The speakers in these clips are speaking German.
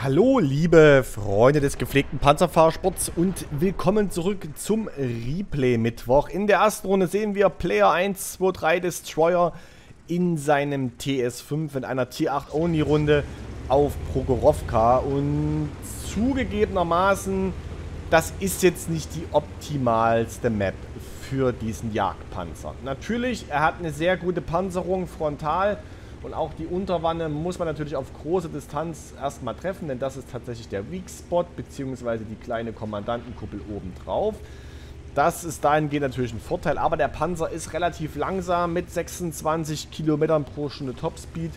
Hallo liebe Freunde des gepflegten Panzerfahrsports und willkommen zurück zum Replay-Mittwoch. In der ersten Runde sehen wir Player 1-2-3-Destroyer in seinem TS-5 in einer T8-Only-Runde auf Prokhorovka. Und zugegebenermaßen, das ist jetzt nicht die optimalste Map für diesen Jagdpanzer. Natürlich, er hat eine sehr gute Panzerung frontal. Und auch die Unterwanne muss man natürlich auf große Distanz erstmal treffen, denn das ist tatsächlich der Weak Spot, beziehungsweise die kleine Kommandantenkuppel obendrauf. Das ist dahingehend natürlich ein Vorteil, aber der Panzer ist relativ langsam mit 26 Kilometern pro Stunde Topspeed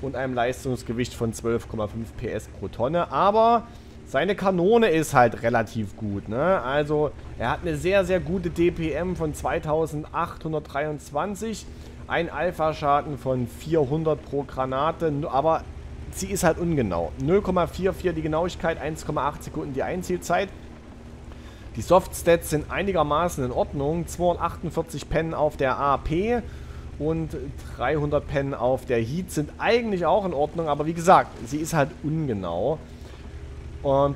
und einem Leistungsgewicht von 12,5 PS pro Tonne. Aber seine Kanone ist halt relativ gut, ne? Also er hat eine sehr, sehr gute DPM von 2823. Ein Alpha-Schaden von 400 pro Granate, aber sie ist halt ungenau. 0,44 die Genauigkeit, 1,8 Sekunden die Einzielzeit. Die Softstats sind einigermaßen in Ordnung. 248 Pen auf der AP und 300 Pen auf der Heat sind eigentlich auch in Ordnung, aber wie gesagt, sie ist halt ungenau.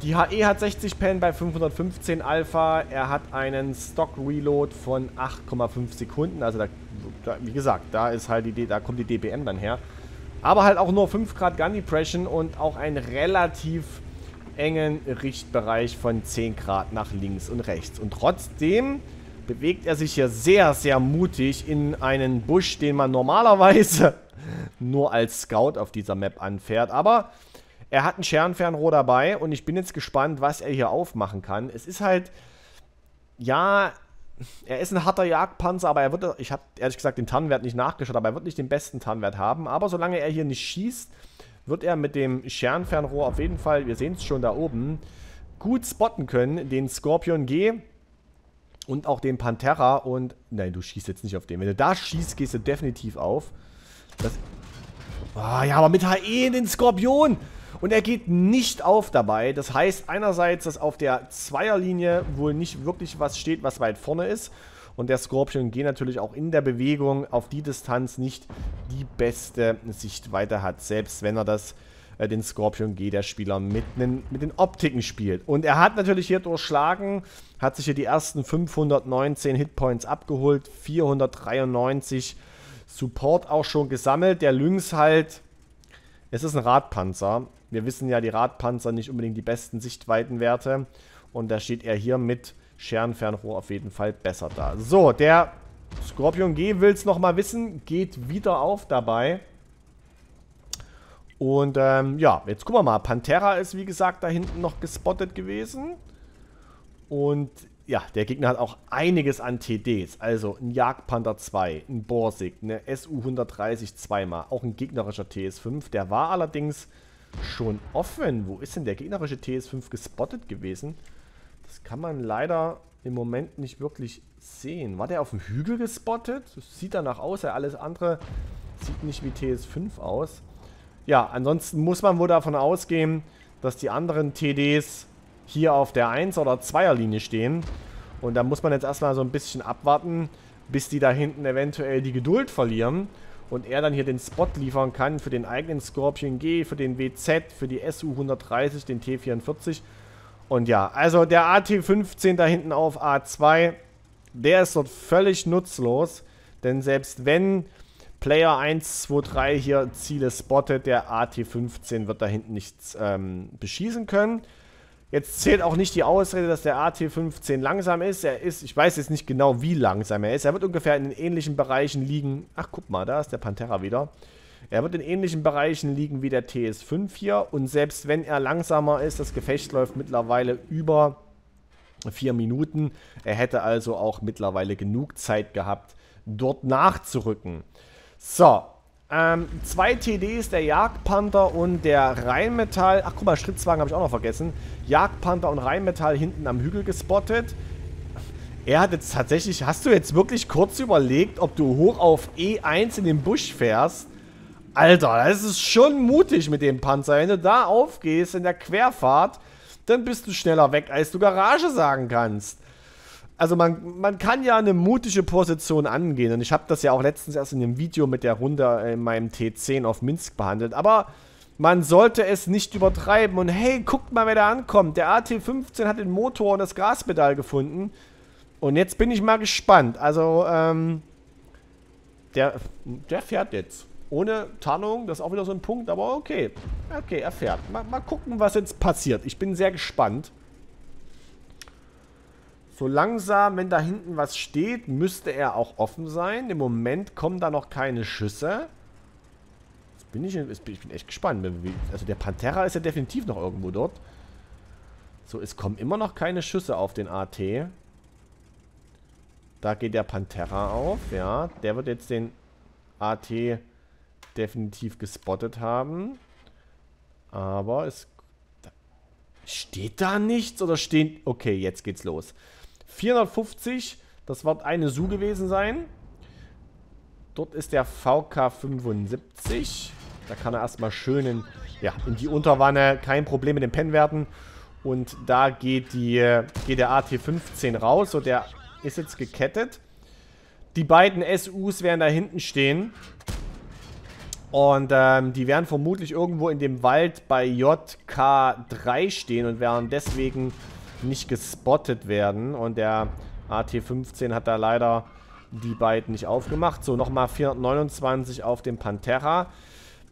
Die HE hat 60 Pen bei 515 Alpha. Er hat einen Stock-Reload von 8,5 Sekunden. Also, wie gesagt, da ist halt die Idee, da kommt die DPM dann her. Aber halt auch nur 5 Grad Gun Depression und auch einen relativ engen Richtbereich von 10 Grad nach links und rechts. Und trotzdem bewegt er sich hier sehr, sehr mutig in einen Busch, den man normalerweise nur als Scout auf dieser Map anfährt. Aber er hat ein Scherenfernrohr dabei und ich bin jetzt gespannt, was er hier aufmachen kann. Es ist halt, ja, er ist ein harter Jagdpanzer, aber er wird, ich habe ehrlich gesagt den Tarnwert nicht nachgeschaut, aber er wird nicht den besten Tarnwert haben. Aber solange er hier nicht schießt, wird er mit dem Scherenfernrohr auf jeden Fall, wir sehen es schon da oben, gut spotten können, den Skorpion G und auch den Pantera. Und, nein, du schießt jetzt nicht auf den. Wenn du da schießt, gehst du definitiv auf. Ah, ja, aber mit HE in den Skorpion! Und er geht nicht auf dabei. Das heißt einerseits, dass auf der Zweierlinie wohl nicht wirklich was steht, was weit vorne ist. Und der Skorpion G natürlich auch in der Bewegung auf die Distanz nicht die beste Sichtweite hat. Selbst wenn er das, den Skorpion G, der Spieler, mit den Optiken spielt. Und er hat natürlich hier durchschlagen, hat sich hier die ersten 519 Hitpoints abgeholt, 493 Support auch schon gesammelt. Der Lynx halt, es ist ein Radpanzer. Wir wissen ja, die Radpanzer nicht unbedingt die besten Sichtweitenwerte. Und da steht er hier mit Scherenfernrohr auf jeden Fall besser da. So, der Skorpion G will es nochmal wissen. Geht wieder auf dabei. Und ja, jetzt gucken wir mal. Pantera ist, wie gesagt, da hinten noch gespottet gewesen. Und ja, der Gegner hat auch einiges an TDs. Also ein Jagdpanther 2, ein Borsig, eine SU-130 zweimal. Auch ein gegnerischer TS-5. Der war allerdings schon offen. Wo ist denn der gegnerische TS-5 gespottet gewesen? Das kann man leider im Moment nicht wirklich sehen. War der auf dem Hügel gespottet? Das sieht danach aus. Ja, alles andere sieht nicht wie TS-5 aus. Ja, ansonsten muss man wohl davon ausgehen, dass die anderen TDs hier auf der 1- oder 2er-Linie stehen. Und da muss man jetzt erstmal so ein bisschen abwarten, bis die da hinten eventuell die Geduld verlieren. Und er dann hier den Spot liefern kann für den eigenen Skorpion G, für den WZ, für die SU-130, den T-44. Und ja, also der AT-15 da hinten auf A2, der ist dort völlig nutzlos. Denn selbst wenn Player 1-2-3 hier Ziele spottet, der AT-15 wird da hinten nichts beschießen können. Jetzt zählt auch nicht die Ausrede, dass der AT-15 langsam ist. Er ist, ich weiß jetzt nicht genau, wie langsam er ist. Er wird ungefähr in ähnlichen Bereichen liegen. Ach, guck mal, da ist der Pantera wieder. Er wird in ähnlichen Bereichen liegen wie der TS-5 hier. Und selbst wenn er langsamer ist, das Gefecht läuft mittlerweile über 4 Minuten. Er hätte also auch mittlerweile genug Zeit gehabt, dort nachzurücken. So. Zwei TDs, der Jagdpanther und der Rheinmetall. Ach guck mal, Stritzwagen habe ich auch noch vergessen. Jagdpanther und Rheinmetall hinten am Hügel gespottet. Er hat jetzt tatsächlich, hast du jetzt wirklich kurz überlegt, ob du hoch auf E1 in den Busch fährst? Alter, das ist schon mutig mit dem Panzer. Wenn du da aufgehst in der Querfahrt, dann bist du schneller weg, als du Garage sagen kannst. Also man kann ja eine mutige Position angehen. Und ich habe das ja auch letztens erst in dem Video mit der Runde in meinem T10 auf Minsk behandelt. Aber Man sollte es nicht übertreiben. Und hey, guckt mal, wer da ankommt. Der AT-15 hat den Motor und das Gaspedal gefunden. Und jetzt bin ich mal gespannt. Also, der fährt jetzt. Ohne Tarnung, das ist auch wieder so ein Punkt, aber okay. Okay, er fährt. Mal gucken, was jetzt passiert. Ich bin sehr gespannt. So langsam, wenn da hinten was steht, müsste er auch offen sein. Im Moment kommen da noch keine Schüsse. Ich bin echt gespannt. Also der Pantera ist ja definitiv noch irgendwo dort. So, es kommen immer noch keine Schüsse auf den AT. Da geht der Pantera auf, ja. Der wird jetzt den AT definitiv gespottet haben. Aber es... Steht da nichts oder stehen... Okay, jetzt geht's los. 450, das wird eine SU gewesen sein. Dort ist der VK-75. Da kann er erstmal schön in die Unterwanne. Kein Problem mit dem Pennwerten. Und da geht der AT-15 raus. So, der ist jetzt gekettet. Die beiden SUs werden da hinten stehen. Und die werden vermutlich irgendwo in dem Wald bei JK3 stehen und werden deswegen nicht gespottet werden. Und der AT-15 hat da leider... die beiden nicht aufgemacht. So, nochmal 429 auf dem Pantera.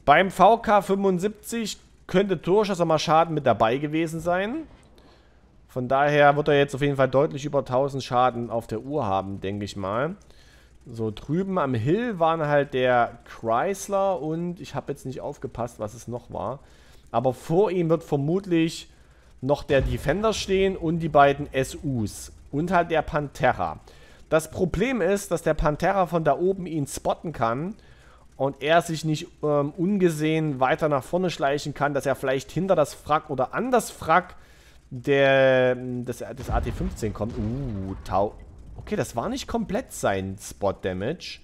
Beim VK-75 könnte durchaus nochmal Schaden mit dabei gewesen sein. Von daher wird er jetzt auf jeden Fall deutlich über 1000 Schaden auf der Uhr haben, denke ich mal. So, drüben am Hill waren halt der Chrysler und ich habe jetzt nicht aufgepasst, was es noch war. Aber vor ihm wird vermutlich noch der Defender stehen und die beiden SUs. Und halt der Pantera. Das Problem ist, dass der Pantera von da oben ihn spotten kann und er sich nicht ungesehen weiter nach vorne schleichen kann, dass er vielleicht hinter das Wrack oder an das Wrack des AT-15 kommt. Okay, das war nicht komplett sein Spot-Damage.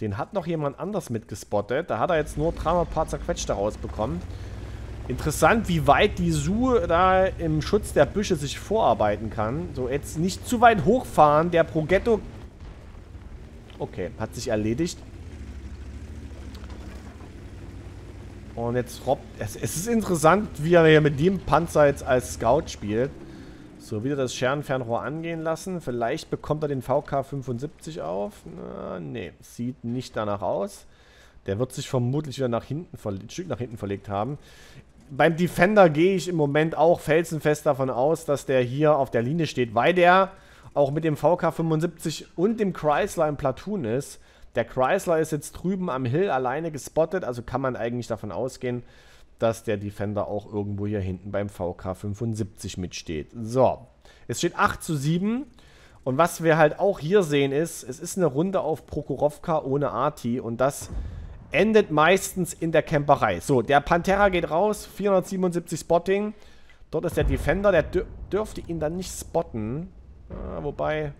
Den hat noch jemand anders mitgespottet. Da hat er jetzt nur 300 paar zerquetschte rausbekommen. Interessant, wie weit die SU da im Schutz der Büsche sich vorarbeiten kann. So, jetzt nicht zu weit hochfahren. Der Progetto... Okay, hat sich erledigt. Und jetzt robbt... Es ist interessant, wie er hier mit dem Panzer jetzt als Scout spielt. So, wieder das Scherenfernrohr angehen lassen. Vielleicht bekommt er den VK-75 auf. Na, nee, sieht nicht danach aus. Der wird sich vermutlich wieder ein Stück nach hinten verlegt haben. Beim Defender gehe ich im Moment auch felsenfest davon aus, dass der hier auf der Linie steht, weil der auch mit dem VK-75 und dem Chrysler im Platoon ist. Der Chrysler ist jetzt drüben am Hill alleine gespottet, also kann man eigentlich davon ausgehen, dass der Defender auch irgendwo hier hinten beim VK-75 mitsteht. So, es steht 8:7. Und was wir halt auch hier sehen ist, es ist eine Runde auf Prokhorovka ohne Arti und das... endet meistens in der Camperei. So, der Pantera geht raus. 477 Spotting. Dort ist der Defender. Der dürfte ihn dann nicht spotten. Wobei...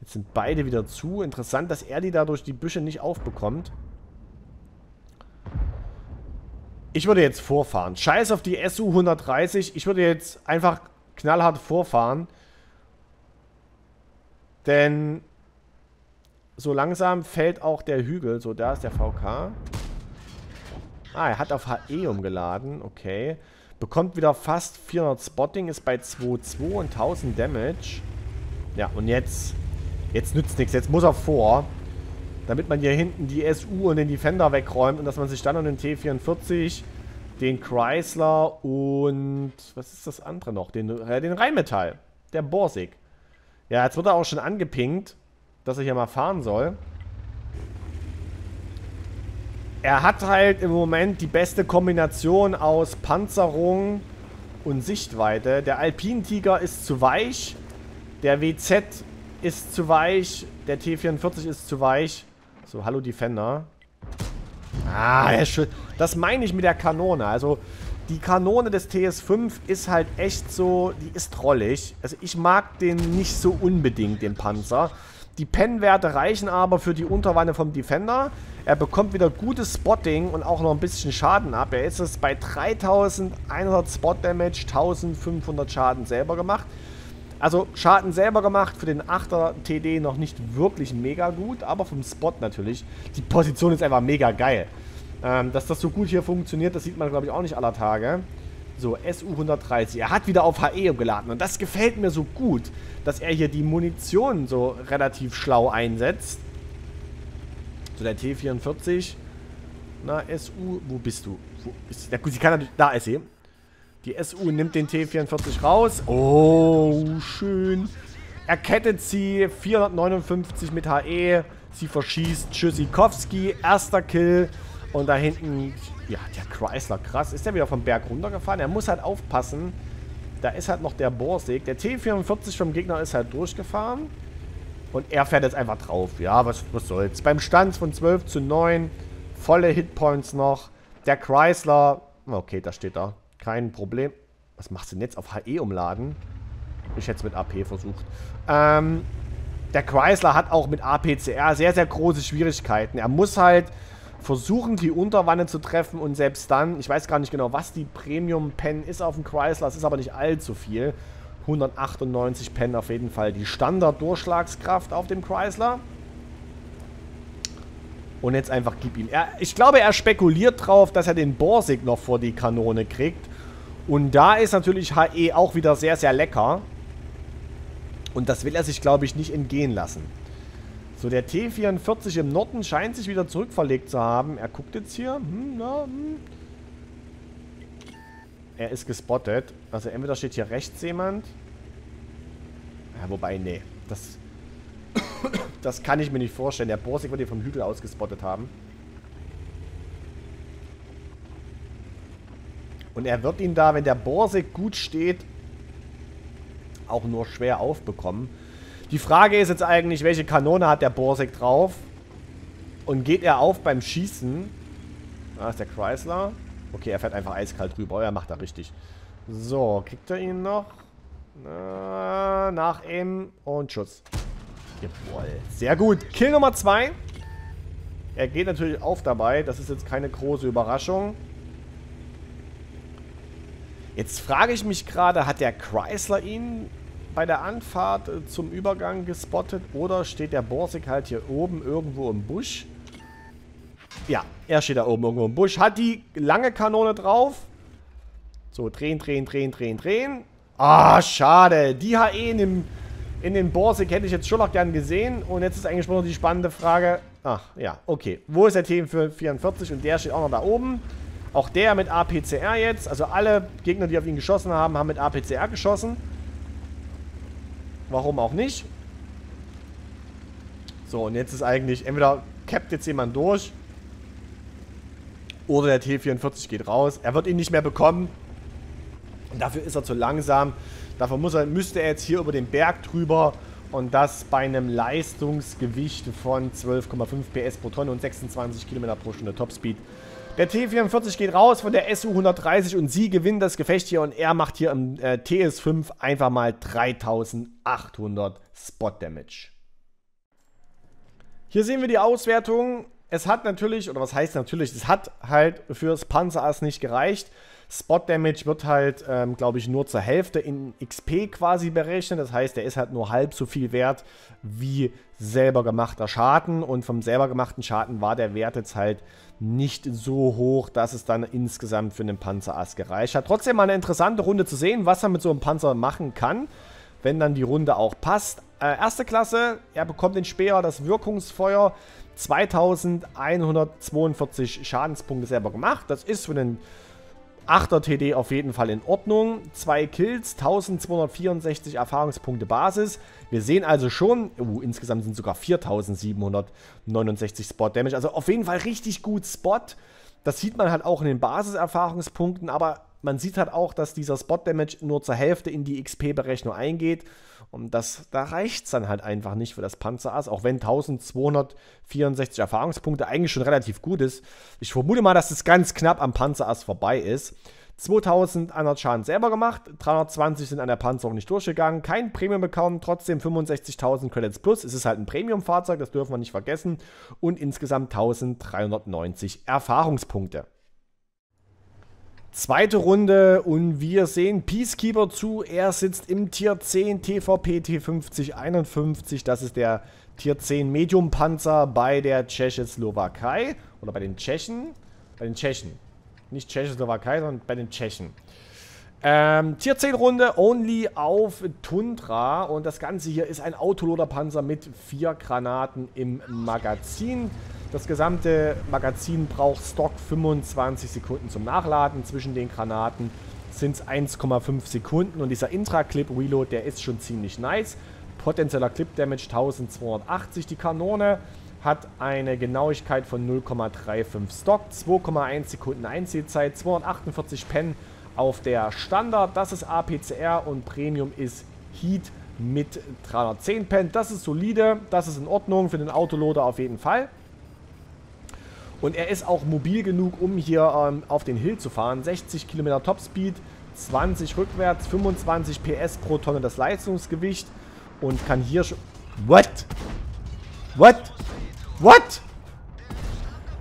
Jetzt sind beide wieder zu. Interessant, dass er die da durch die Büsche nicht aufbekommt. Ich würde jetzt vorfahren. Scheiß auf die SU-130. Ich würde jetzt einfach knallhart vorfahren. Denn... So langsam fällt auch der Hügel. So, da ist der VK. Er hat auf HE umgeladen. Okay. Bekommt wieder fast 400 Spotting. Ist bei 2,2 und 1000 Damage. Ja, und jetzt... Jetzt nützt nichts. Jetzt muss er vor. Damit man hier hinten die SU und den Defender wegräumt. Und dass man sich dann an den T-44, den Chrysler und... Was ist das andere noch? Den Rheinmetall. Der Borsig. Ja, jetzt wird er auch schon angepinkt, dass er hier mal fahren soll. Er hat halt im Moment die beste Kombination aus Panzerung und Sichtweite. Der Alpin-Tiger ist zu weich. Der WZ ist zu weich. Der T-44 ist zu weich. So, hallo Defender. Ja, schön. Das meine ich mit der Kanone. Also, die Kanone des TS-5 ist halt echt so... Die ist trollig. Also, ich mag den nicht so unbedingt, den Panzer. Die Pennwerte reichen aber für die Unterwanne vom Defender. Er bekommt wieder gutes Spotting und auch noch ein bisschen Schaden ab. Er ist jetzt bei 3100 Spot Damage, 1500 Schaden selber gemacht. Also Schaden selber gemacht für den 8er TD noch nicht wirklich mega gut, aber vom Spot natürlich. Die Position ist einfach mega geil. Dass das so gut hier funktioniert, das sieht man, glaube ich, auch nicht aller Tage. So, SU-130. Er hat wieder auf HE umgeladen. Und das gefällt mir so gut, dass er hier die Munition so relativ schlau einsetzt. So, der T-44. Na, SU, wo bist du? Wo ist, na gut, sie kann natürlich... Da ist sie. Die SU nimmt den T-44 raus. Oh, schön. Er kettet sie. 459 mit HE. Sie verschießt Tschüssikowski. Erster Kill. Und da hinten... Ja, der Chrysler. Krass. Ist der wieder vom Berg runtergefahren? Er muss halt aufpassen. Da ist halt noch der Borsig. Der T-44 vom Gegner ist halt durchgefahren. Und er fährt jetzt einfach drauf. Ja, was soll's. Beim Stand von 12:9... Volle Hitpoints noch. Der Chrysler. Okay, da steht da. Kein Problem. Was machst du denn jetzt? Auf HE umladen? Ich hätte es mit AP versucht. Der Chrysler hat auch mit APCR sehr, sehr große Schwierigkeiten. Er muss halt versuchen, die Unterwanne zu treffen. Und selbst dann, ich weiß gar nicht genau, was die Premium-Pen ist auf dem Chrysler. Es ist aber nicht allzu viel. 198 Pen auf jeden Fall. Die Standard-Durchschlagskraft auf dem Chrysler. Und jetzt einfach gib ihm. Ich glaube, er spekuliert drauf, dass er den Borsig noch vor die Kanone kriegt. Und da ist natürlich HE auch wieder sehr, sehr lecker. Und das will er sich, glaube ich, nicht entgehen lassen. So, der T-44 im Norden scheint sich wieder zurückverlegt zu haben. Er guckt jetzt hier. Er ist gespottet. Also entweder steht hier rechts jemand. Ja, wobei, nee. Das kann ich mir nicht vorstellen. Der Borsig wird hier vom Hügel aus gespottet haben. Und er wird ihn da, wenn der Borsig gut steht, auch nur schwer aufbekommen. Die Frage ist jetzt eigentlich, welche Kanone hat der Borsig drauf? Und geht er auf beim Schießen? Da ist der Chrysler. Okay, er fährt einfach eiskalt rüber. Oh, er macht da richtig. So, kriegt er ihn noch? Nach ihm und Schuss. Jawohl. Sehr gut. Kill Nummer 2. Er geht natürlich auf dabei. Das ist jetzt keine große Überraschung. Jetzt frage ich mich gerade, hat der Chrysler ihn bei der Anfahrt zum Übergang gespottet? Oder steht der Borsig halt hier oben irgendwo im Busch? Ja, er steht da oben irgendwo im Busch. Hat die lange Kanone drauf. So, drehen. Ah, schade. Die HE nimmt... In den Borsig hätte ich jetzt schon noch gern gesehen. Und jetzt ist eigentlich nur noch die spannende Frage. Ach, ja, okay. Wo ist der T-44? Und der steht auch noch da oben. Auch der mit APCR jetzt. Also alle Gegner, die auf ihn geschossen haben, haben mit APCR geschossen. Warum auch nicht? So, und jetzt ist eigentlich... Entweder cappt jetzt jemand durch. Oder der T-44 geht raus. Er wird ihn nicht mehr bekommen. Und dafür ist er zu langsam. Dafür müsste er jetzt hier über den Berg drüber und das bei einem Leistungsgewicht von 12,5 PS pro Tonne und 26 km pro Stunde Topspeed. Der T-44 geht raus von der SU-130 und sie gewinnt das Gefecht hier und er macht hier im TS-5 einfach mal 3800 Spot Damage. Hier sehen wir die Auswertung. Es hat natürlich, oder was heißt natürlich, es hat halt fürs Panzerass nicht gereicht. Spot Damage wird halt, glaube ich, nur zur Hälfte in XP quasi berechnet. Das heißt, der ist halt nur halb so viel wert wie selber gemachter Schaden. Und vom selber gemachten Schaden war der Wert jetzt halt nicht so hoch, dass es dann insgesamt für einen Panzerass gereicht hat. Trotzdem mal eine interessante Runde zu sehen, was man mit so einem Panzer machen kann, wenn dann die Runde auch passt. Erste Klasse, er bekommt den Speer, das Wirkungsfeuer, 2142 Schadenspunkte selber gemacht. Das ist für den 8er TD auf jeden Fall in Ordnung. 2 Kills, 1264 Erfahrungspunkte Basis. Wir sehen also schon, insgesamt sind sogar 4769 Spot Damage. Also auf jeden Fall richtig gut Spot. Das sieht man halt auch in den Basiserfahrungspunkten, aber man sieht halt auch, dass dieser Spot Damage nur zur Hälfte in die XP-Berechnung eingeht. Und da reicht es dann halt einfach nicht für das Panzerass, auch wenn 1264 Erfahrungspunkte eigentlich schon relativ gut ist. Ich vermute mal, dass es ganz knapp am Panzerass vorbei ist. 2100 Schaden selber gemacht, 320 sind an der Panzerung nicht durchgegangen, kein Premium bekommen, trotzdem 65.000 Credits plus. Es ist halt ein Premium-Fahrzeug, das dürfen wir nicht vergessen. Und insgesamt 1390 Erfahrungspunkte. Zweite Runde und wir sehen Peacekeeper zu. Er sitzt im Tier 10 TVP T 50/51. Das ist der Tier 10 Medium Panzer bei der Tschechoslowakei oder bei den Tschechen. Bei den Tschechen. Nicht Tschechoslowakei, sondern bei den Tschechen. Tier 10 Runde only auf Tundra. Und das Ganze hier ist ein Autoloaderpanzer mit 4 Granaten im Magazin. Das gesamte Magazin braucht Stock 25 Sekunden zum Nachladen. Zwischen den Granaten sind es 1,5 Sekunden. Und dieser Intra-Clip-Reload, der ist schon ziemlich nice. Potenzieller Clip-Damage 1280. Die Kanone hat eine Genauigkeit von 0,35 Stock, 2,1 Sekunden Einziehzeit, 248 Pen auf der Standard. Das ist APCR und Premium ist Heat mit 310 Pen. Das ist solide, das ist in Ordnung für den Autoloader auf jeden Fall. Und er ist auch mobil genug, um hier auf den Hill zu fahren. 60 Kilometer Topspeed, 20 rückwärts, 25 PS pro Tonne das Leistungsgewicht und kann hier schon... What? What? What?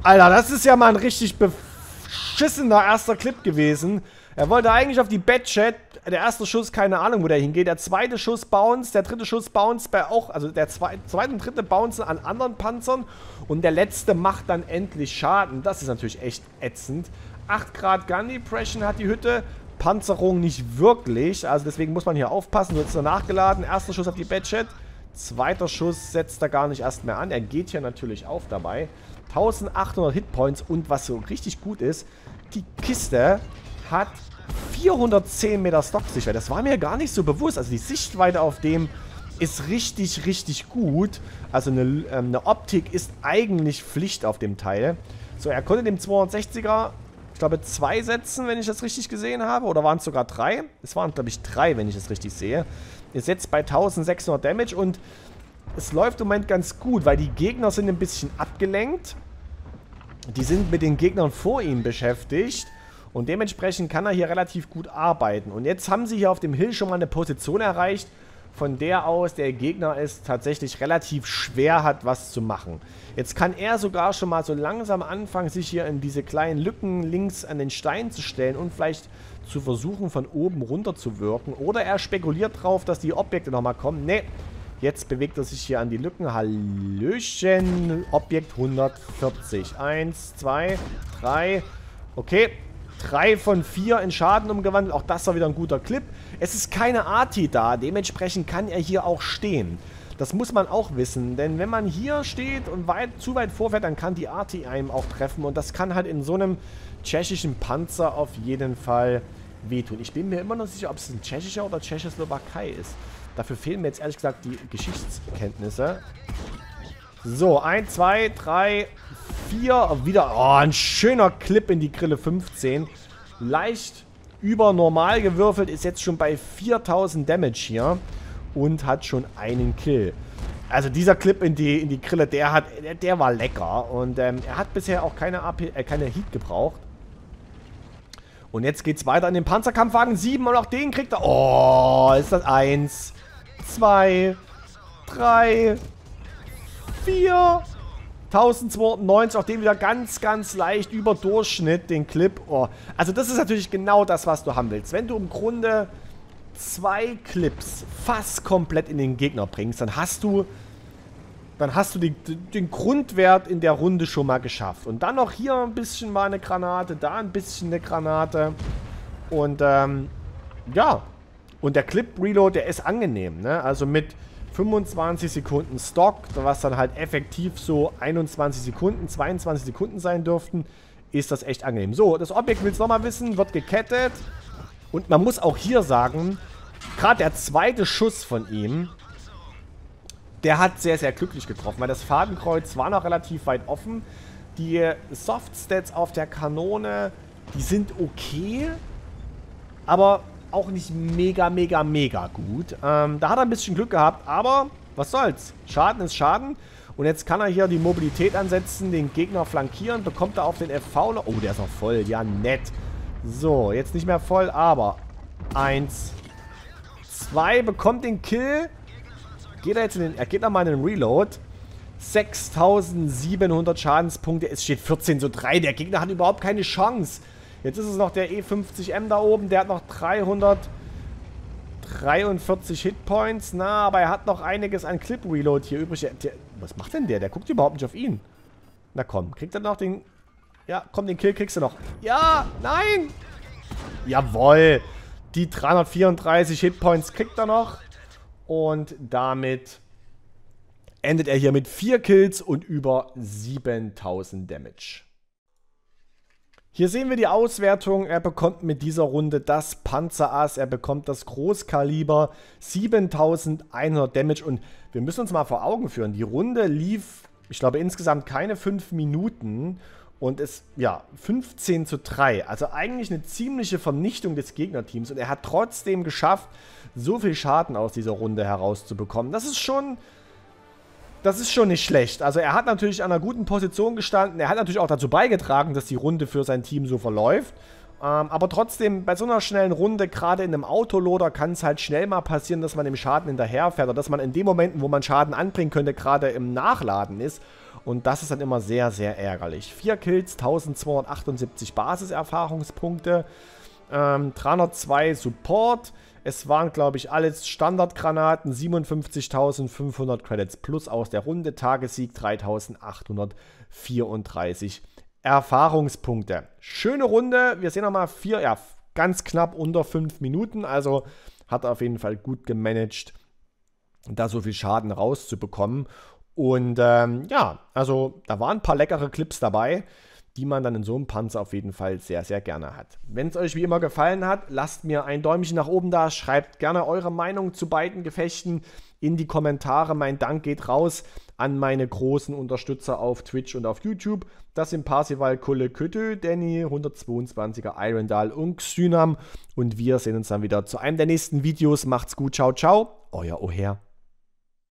Alter, das ist ja mal ein richtig beschissener erster Clip gewesen. Er wollte eigentlich auf die Bettchat. Der erste Schuss, keine Ahnung, wo der hingeht. Der zweite Schuss Bounce, der dritte Schuss Bounce bei auch... Also der zweite und dritte Bounce an anderen Panzern. Und der letzte macht dann endlich Schaden. Das ist natürlich echt ätzend. 8 Grad Gun Depression hat die Hütte. Panzerung nicht wirklich. Also deswegen muss man hier aufpassen. So, jetzt ist er nachgeladen. Erster Schuss auf die Bettchat. Zweiter Schuss setzt er gar nicht erst mehr an. Er geht hier natürlich auf dabei. 1800 Hitpoints und was so richtig gut ist, die Kiste hat 410 Meter Stocksichtweite. Das war mir gar nicht so bewusst. Also die Sichtweite auf dem ist richtig, richtig gut. Also eine Optik ist eigentlich Pflicht auf dem Teil. So, er konnte dem 260er, ich glaube, 2 setzen, wenn ich das richtig gesehen habe. Oder waren es sogar 3? Es waren, glaube ich, 3, wenn ich das richtig sehe. Ihr setzt bei 1600 Damage und es läuft im Moment ganz gut, weil die Gegner sind ein bisschen abgelenkt. Die sind mit den Gegnern vor ihm beschäftigt und dementsprechend kann er hier relativ gut arbeiten. Und jetzt haben sie hier auf dem Hill schon mal eine Position erreicht, von der aus der Gegner es tatsächlich relativ schwer hat, was zu machen. Jetzt kann er sogar schon mal so langsam anfangen, sich hier in diese kleinen Lücken links an den Stein zu stellen und vielleicht zu versuchen, von oben runter zu wirken. Oder er spekuliert drauf, dass die Objekte nochmal kommen. Ne, jetzt bewegt er sich hier an die Lücken. Hallöchen, Objekt 140. 1, 2, 3. Okay, 3 von 4 in Schaden umgewandelt. Auch das war wieder ein guter Clip. Es ist keine AT da, dementsprechend kann er hier auch stehen. Das muss man auch wissen, denn wenn man hier steht und zu weit vorfährt, dann kann die AT einem auch treffen. Und das kann halt in so einem tschechischen Panzer auf jeden Fall wehtun. Ich bin mir immer noch sicher, ob es ein tschechischer oder Tschechoslowakei ist. Dafür fehlen mir jetzt ehrlich gesagt die Geschichtskenntnisse. So, 1, 2, 3, 4. Wieder, oh, ein schöner Clip in die Grille 15. Leicht über normal gewürfelt, ist jetzt schon bei 4000 Damage hier. Und hat schon einen Kill. Also dieser Clip in die Grille, der war lecker. Und er hat bisher auch keine Heat gebraucht. Und jetzt geht's weiter in den Panzerkampfwagen 7. Und auch den kriegt er. Oh, ist das 1, 2, 3, 4, 1290. Auch den wieder ganz, ganz leicht über Durchschnitt, den Clip. Oh. Also das ist natürlich genau das, was du haben willst. Wenn du im Grunde 2 Clips fast komplett in den Gegner bringst, dann hast du den Grundwert in der Runde schon mal geschafft. Und dann noch hier ein bisschen mal eine Granate, da ein bisschen eine Granate. Und ja, und der Clip-Reload, der ist angenehm, ne? Also mit 25 Sekunden Stock, was dann halt effektiv so 21 Sekunden, 22 Sekunden sein dürften, ist das echt angenehm. So, das Objekt willst du nochmal wissen, wird gekettet. Und man muss auch hier sagen, gerade der zweite Schuss von ihm, der hat sehr, sehr glücklich getroffen, weil das Fadenkreuz war noch relativ weit offen. Die Softstats auf der Kanone, die sind okay, aber auch nicht mega, mega, mega gut. Da hat er ein bisschen Glück gehabt, aber was soll's? Schaden ist Schaden. Und jetzt kann er hier die Mobilität ansetzen, den Gegner flankieren, bekommt er auf den FV noch... Oh, der ist noch voll, ja nett. So, jetzt nicht mehr voll, aber 1, 2, bekommt den Kill. Geht er jetzt in den... Er geht nochmal in den Reload. 6700 Schadenspunkte. Es steht 14 zu 3. Der Gegner hat überhaupt keine Chance. Jetzt ist es noch der E50M da oben. Der hat noch 343 Hitpoints. Na, aber er hat noch einiges an Clip-Reload hier übrig. Was macht denn der? Der guckt überhaupt nicht auf ihn. Na komm, kriegt er noch den... Ja, komm, den Kill kriegst du noch. Ja, nein! Jawohl! Die 334 Hitpoints kriegt er noch. Und damit endet er hier mit 4 Kills und über 7000 Damage. Hier sehen wir die Auswertung. Er bekommt mit dieser Runde das Panzerass, er bekommt das Großkaliber, 7100 Damage. Und wir müssen uns mal vor Augen führen, die Runde lief, ich glaube, insgesamt keine 5 Minuten. Und es, ja, 15:3. Also eigentlich eine ziemliche Vernichtung des Gegnerteams. Und er hat trotzdem geschafft, so viel Schaden aus dieser Runde herauszubekommen. Das ist schon nicht schlecht. Also er hat natürlich an einer guten Position gestanden. Er hat natürlich auch dazu beigetragen, dass die Runde für sein Team so verläuft. Aber trotzdem, bei so einer schnellen Runde, gerade in einem Autoloader, kann es halt schnell mal passieren, dass man dem Schaden hinterherfährt. Oder dass man in den Momenten, wo man Schaden anbringen könnte, gerade im Nachladen ist. Und das ist dann immer sehr, sehr ärgerlich. 4 Kills, 1278 Basiserfahrungspunkte, 302 Support. Es waren, glaube ich, alles Standardgranaten, 57.500 Credits plus aus der Runde, Tagessieg 3.834 Erfahrungspunkte. Schöne Runde, wir sehen nochmal ganz knapp unter 5 Minuten, also hat er auf jeden Fall gut gemanagt, da so viel Schaden rauszubekommen. Und ja, also da waren ein paar leckere Clips dabei, die man dann in so einem Panzer auf jeden Fall sehr, sehr gerne hat. Wenn es euch wie immer gefallen hat, lasst mir ein Däumchen nach oben da, schreibt gerne eure Meinung zu beiden Gefechten in die Kommentare. Mein Dank geht raus an meine großen Unterstützer auf Twitch und auf YouTube. Das sind Parsifal, Kulle, Küttel, Danny, 122er Iron Dahl und Xynam. Und wir sehen uns dann wieder zu einem der nächsten Videos. Macht's gut, ciao, ciao, euer Oher.